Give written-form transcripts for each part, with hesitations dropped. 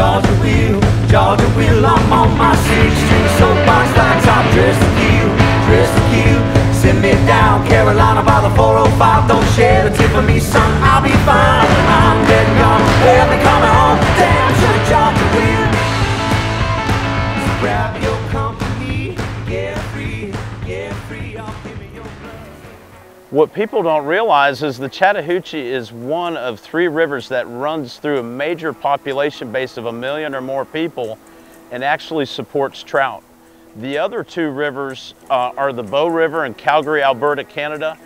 Georgia wheel, I'm on my 6th Street soapbox like top dress to kill, send me down Carolina by the 405, don't shed a tear for me, son, I'll be fine, I'm dead gone, they'll be coming home, damn sure Georgia wheel, so grab your company, get free, I'll give me your blood. What people don't realize is the Chattahoochee is one of 3 rivers that runs through a major population base of 1 million or more people and actually supports trout. The other 2 rivers are the Bow River in Calgary, Alberta, Canada,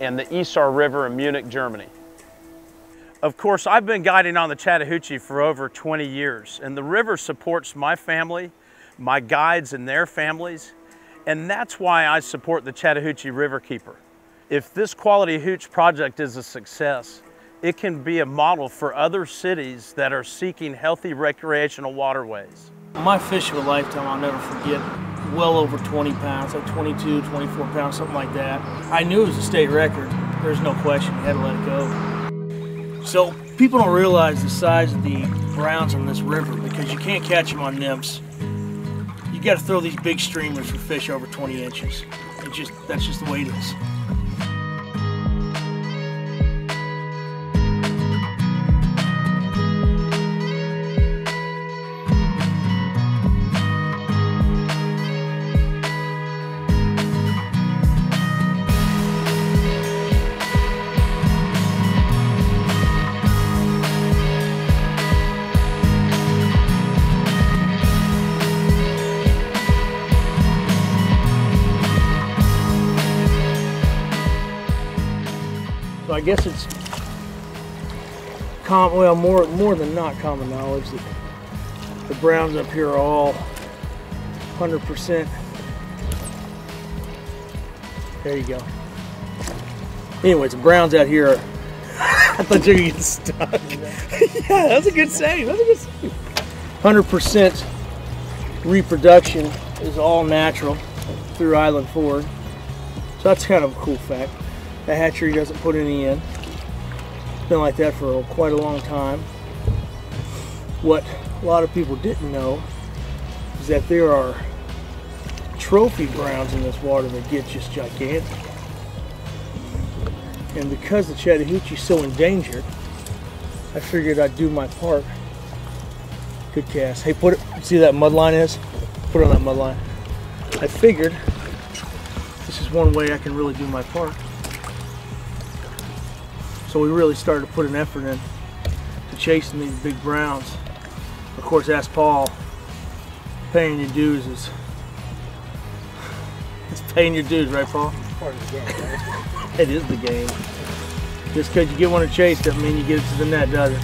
and the Isar River in Munich, Germany. Of course, I've been guiding on the Chattahoochee for over 20 years, and the river supports my family, my guides and their families, and that's why I support the Chattahoochee Riverkeeper. If this Quality Hooch project is a success, it can be a model for other cities that are seeking healthy recreational waterways. My fish of a lifetime, I'll never forget, well over 20 pounds, like 22, 24 pounds, something like that. I knew it was a state record. There's no question, you had to let it go. So people don't realize the size of the browns on this river because you can't catch them on nymphs. You got to throw these big streamers for fish over 20 inches. That's just the way it is. I guess it's common, well, more than not common knowledge that the browns up here are all 100%. There you go. Anyways, the browns out here are, I thought you were getting stuck. Yeah, that's a good save. 100% reproduction is all natural through Island Ford. So that's kind of a cool fact. That hatchery doesn't put any in. It's been like that for quite a long time. What a lot of people didn't know is that there are trophy browns in this water that get just gigantic. And because the Chattahoochee is so endangered, I figured I'd do my part. Good cast. Hey, put it, see that mud line is? Put it on that mud line. I figured this is one way I can really do my part. So we really started to put an effort in to chasing these big browns. Of course, ask Paul, paying your dues is, it's paying your dues, right, Paul? It's part of the game, right? It is the game. Just because you get one to chase doesn't mean you get it to the net, does it?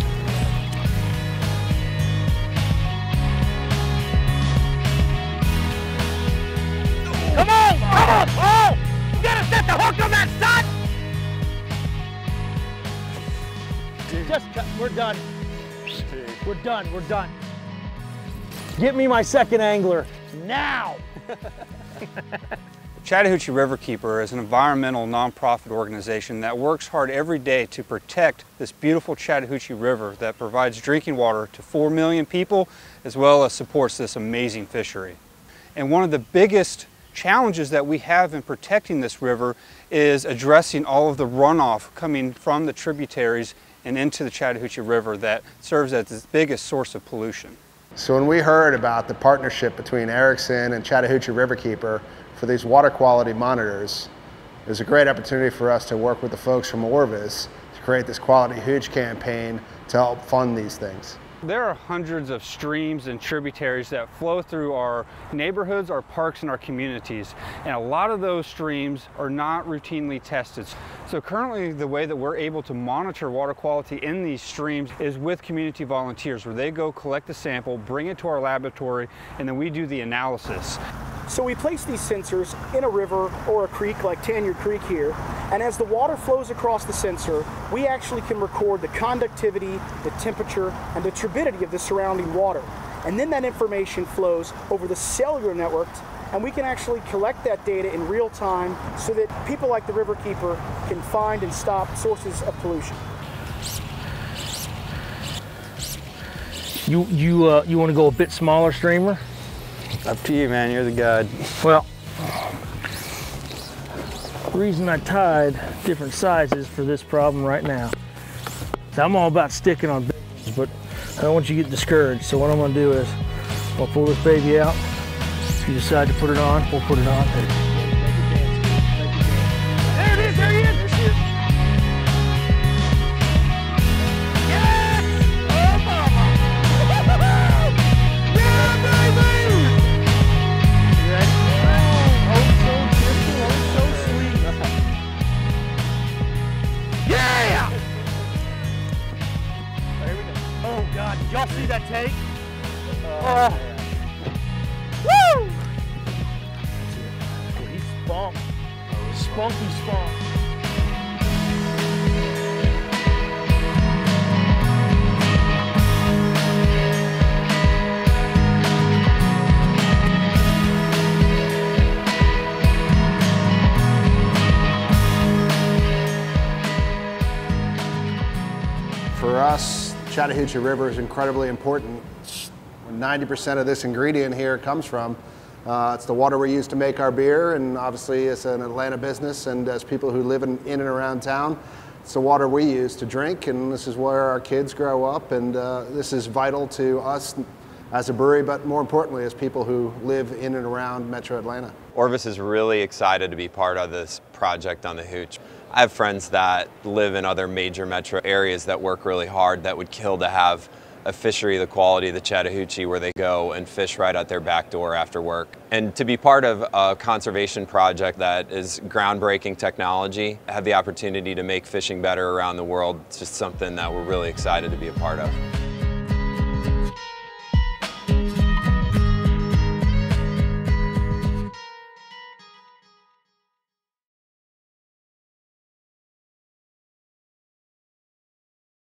Come on, come on, Paul! You gotta set the hook on that side! Just cut. We're done. We're done. We're done. Get me my second angler now. Chattahoochee Riverkeeper is an environmental nonprofit organization that works hard every day to protect this beautiful Chattahoochee River that provides drinking water to 4 million people as well as supports this amazing fishery. And one of the biggest challenges that we have in protecting this river is addressing all of the runoff coming from the tributaries and into the Chattahoochee River that serves as its biggest source of pollution. So when we heard about the partnership between Erickson and Chattahoochee Riverkeeper for these water quality monitors, it was a great opportunity for us to work with the folks from Orvis to create this Quality Hooch campaign to help fund these things. There are hundreds of streams and tributaries that flow through our neighborhoods, our parks, and our communities. And a lot of those streams are not routinely tested. So currently the way that we're able to monitor water quality in these streams is with community volunteers, where they go collect the sample, bring it to our laboratory, and then we do the analysis. So we place these sensors in a river or a creek like Tanyard Creek here, and as the water flows across the sensor, we actually can record the conductivity, the temperature, and the turbidity of the surrounding water. And then that information flows over the cellular network, and we can actually collect that data in real time so that people like the Riverkeeper can find and stop sources of pollution. You want to go a bit smaller streamer? Up to you, man. You're the god. Well, the reason I tied different sizes for this problem right now, so I'm all about sticking on babies, but I don't want you to get discouraged. So what I'm going to do is I'll pull this baby out. If you decide to put it on, we'll put it on. There it is. There he is. There she is. Yes! Oh, mama! Yeah, baby! Oh, so sweet. Yeah! There we go. Oh, God. Did y'all see that take? Woo! Oh, he's spunked. Spunky spunk. For us, Chattahoochee River is incredibly important. 90% of this ingredient here comes from. It's the water we use to make our beer, and obviously it's an Atlanta business, and as people who live in and around town, it's the water we use to drink, and this is where our kids grow up, and this is vital to us as a brewery, but more importantly as people who live in and around Metro Atlanta. Orvis is really excited to be part of this project on the Hooch. I have friends that live in other major metro areas that work really hard that would kill to have a fishery the quality of the Chattahoochee where they go and fish right out their back door after work. And to be part of a conservation project that is groundbreaking technology, have the opportunity to make fishing better around the world, it's just something that we're really excited to be a part of.